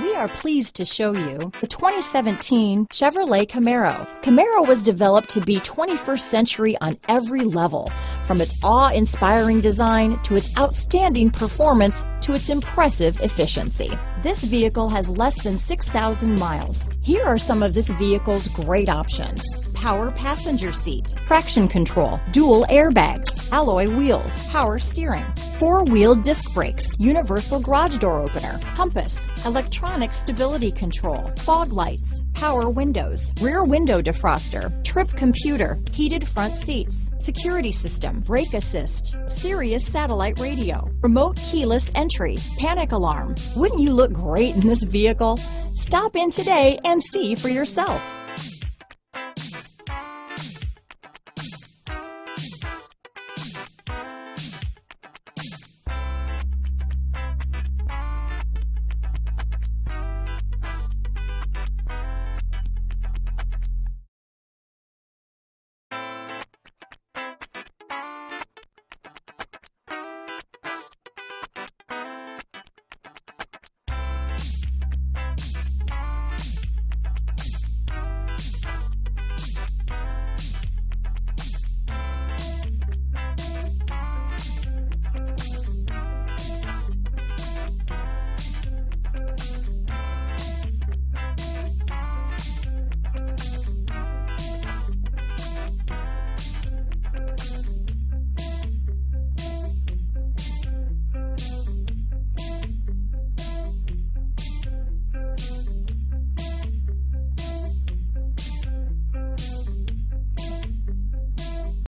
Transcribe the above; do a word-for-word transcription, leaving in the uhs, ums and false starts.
We are pleased to show you the twenty seventeen Chevrolet Camaro. Camaro was developed to be twenty-first century on every level, from its awe-inspiring design to its outstanding performance to its impressive efficiency. This vehicle has less than six thousand miles. Here are some of this vehicle's great options: power passenger seat, traction control, dual airbags, alloy wheels, power steering, four-wheel disc brakes, universal garage door opener, compass, electronic stability control, fog lights, power windows, rear window defroster, trip computer, heated front seats, security system, brake assist, Sirius satellite radio, remote keyless entry, panic alarm. Wouldn't you look great in this vehicle? Stop in today and see for yourself.